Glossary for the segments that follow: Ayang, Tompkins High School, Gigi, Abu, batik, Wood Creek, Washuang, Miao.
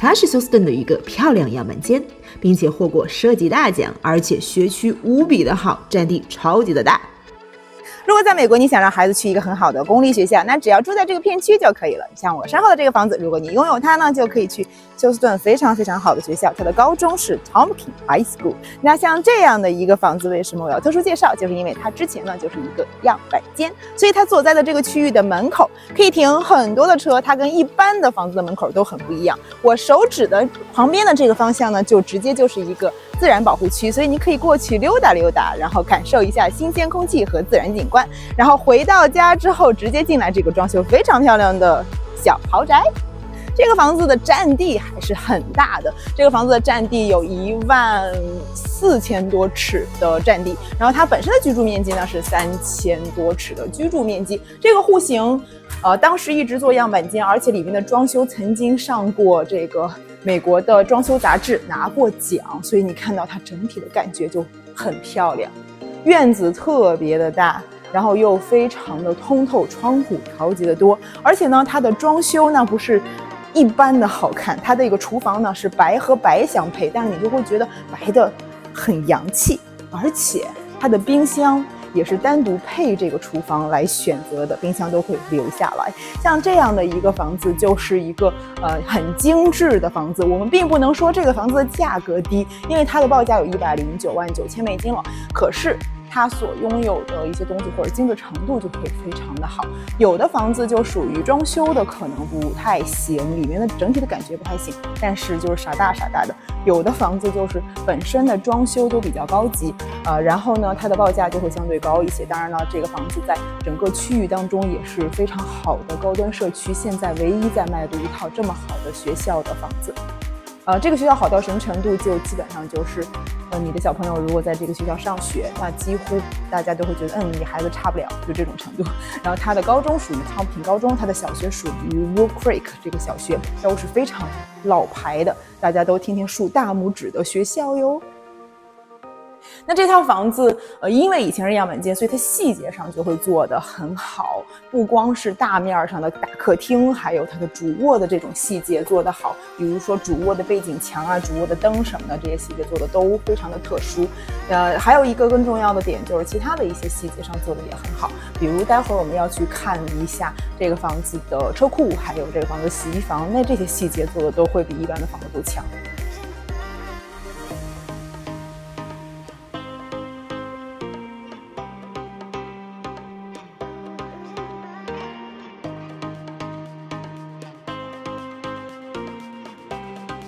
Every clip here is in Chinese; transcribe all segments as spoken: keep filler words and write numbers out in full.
它是休斯顿的一个漂亮样板间，并且获过设计大奖，而且学区无比的好，占地超级的大。如果在美国你想让孩子去一个很好的公立学校，那只要住在这个片区就可以了。像我身后的这个房子，如果你拥有它呢，就可以去休斯顿非常非常好的学校，它的高中是 Tompkins High School。那像这样的一个房子，为什么我要特殊介绍？就是因为它之前呢就是一个样板间，所以它所在的这个区域的门口可以停很多的车，它跟一般的房子的门口都很不一样。我手指的旁边的这个方向呢，就直接就是一个自然保护区，所以你可以过去溜达溜达，然后感受一下新鲜空气和自然景观，然后回到家之后直接进来这个装修非常漂亮的小豪宅。这个房子的占地还是很大的，这个房子的占地有一万四千多尺的占地，然后它本身的居住面积呢是三千多尺的居住面积。这个户型呃，当时一直做样板间，而且里面的装修曾经上过这个美国的装修杂志，拿过奖，所以你看到它整体的感觉就很漂亮。院子特别的大，然后又非常的通透，窗户超级的多，而且呢它的装修呢不是一般的好看，它的一个厨房呢是白和白相配，但是你就会觉得白的很洋气，而且它的冰箱也是单独配这个厨房来选择的，冰箱都会留下来。像这样的一个房子就是一个呃很精致的房子，我们并不能说这个房子的价格低，因为它的报价有一百零九万九千美金了，可是它所拥有的一些东西或者精致程度就会非常的好。有的房子就属于装修的可能不太行，里面的整体的感觉不太行，但是就是傻大傻大的。有的房子就是本身的装修都比较高级，呃，然后呢它的报价就会相对高一些。当然了，这个房子在整个区域当中也是非常好的高端社区，现在唯一在卖的一套这么好的学校的房子。呃，这个学校好到什么程度，就基本上就是呃，你的小朋友如果在这个学校上学，那几乎大家都会觉得，嗯，你孩子差不了，就这种程度。然后他的高中属于昌平高中，他的小学属于 Wood Creek 这个小学，都是非常老牌的，大家都天天竖大拇指的学校哟。那这套房子，呃，因为以前是样板间，所以它细节上就会做得很好，不光是大面上的大客厅，还有它的主卧的这种细节做得好，比如说主卧的背景墙啊、主卧的灯什么的，这些细节做得都非常的特殊。呃，还有一个更重要的点就是其他的一些细节上做得也很好，比如待会儿我们要去看一下这个房子的车库，还有这个房子洗衣房，那这些细节做的都会比一般的房子都强。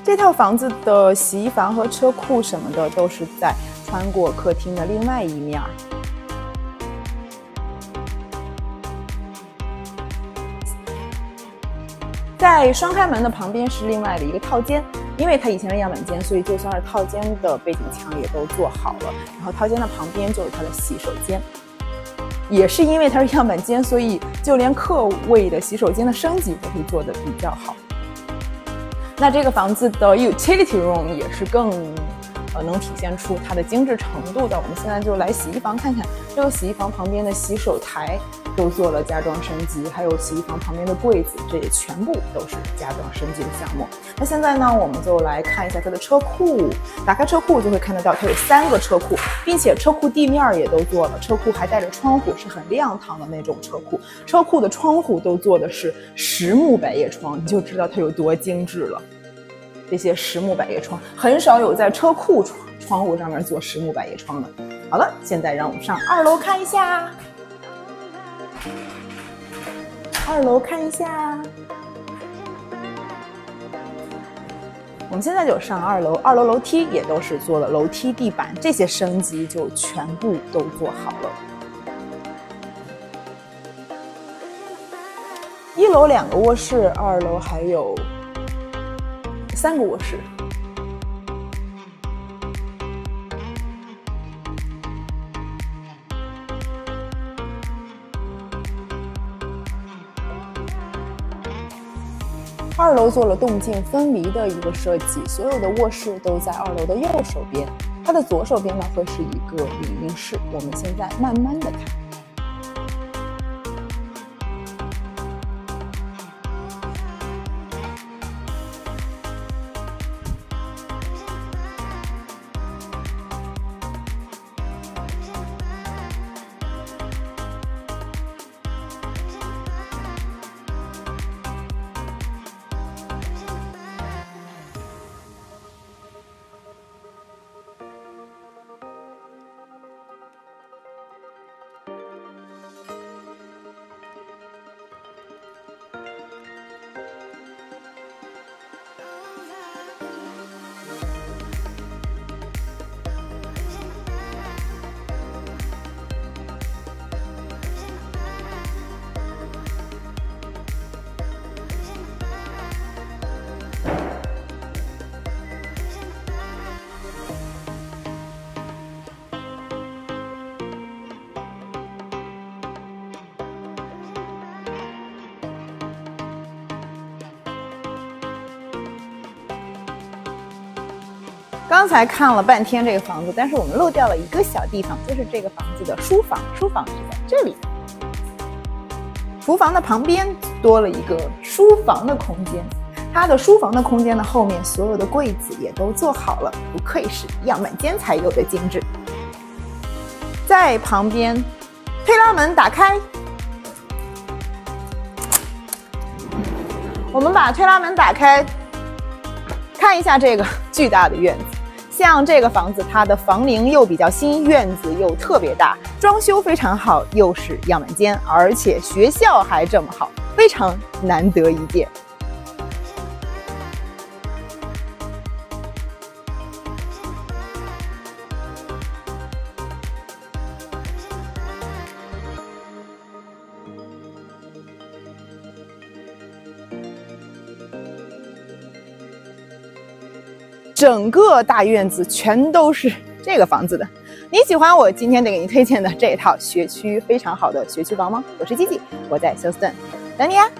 这套房子的洗衣房和车库什么的都是在穿过客厅的另外一面。在双开门的旁边是另外的一个套间，因为它以前是样板间，所以就算是套间的背景墙也都做好了。然后套间的旁边就是它的洗手间。也是因为它是样板间，所以就连客卫的洗手间的升级都会做得比较好。那这个房子的 utility room 也是更呃能体现出它的精致程度的。我们现在就来洗衣房看看，这个洗衣房旁边的洗手台都做了家装升级，还有洗衣房旁边的柜子，这也全部都是家装升级的项目。那现在呢，我们就来看一下它的车库。打开车库就会看得到，它有三个车库，并且车库地面也都做了，车库还带着窗户，是很亮堂的那种车库。车库的窗户都做的是实木百叶窗，你就知道它有多精致了。这些实木百叶窗很少有在车库窗窗户上面做实木百叶窗的。好了，现在让我们上二楼看一下。二楼看一下，我们现在就上二楼。二楼楼梯也都是做了楼梯地板，这些升级就全部都做好了。一楼两个卧室，二楼还有三个卧室。二楼做了动静分离的一个设计，所有的卧室都在二楼的右手边，它的左手边呢会是一个living room室。我们现在慢慢的看。刚才看了半天这个房子，但是我们漏掉了一个小地方，就是这个房子的书房。书房就在这里，厨房的旁边多了一个书房的空间。它的书房的空间的后面，所有的柜子也都做好了，不愧是样板间才有的精致。在旁边，推拉门打开。 我们把推拉门打开，看一下这个巨大的院子。像这个房子，它的房龄又比较新，院子又特别大，装修非常好，又是样板间，而且学校还这么好，非常难得一见。整个大院子全都是这个房子的。你喜欢我今天给你推荐的这一套学区非常好的学区房吗？我是吉吉，我在休斯顿等你啊。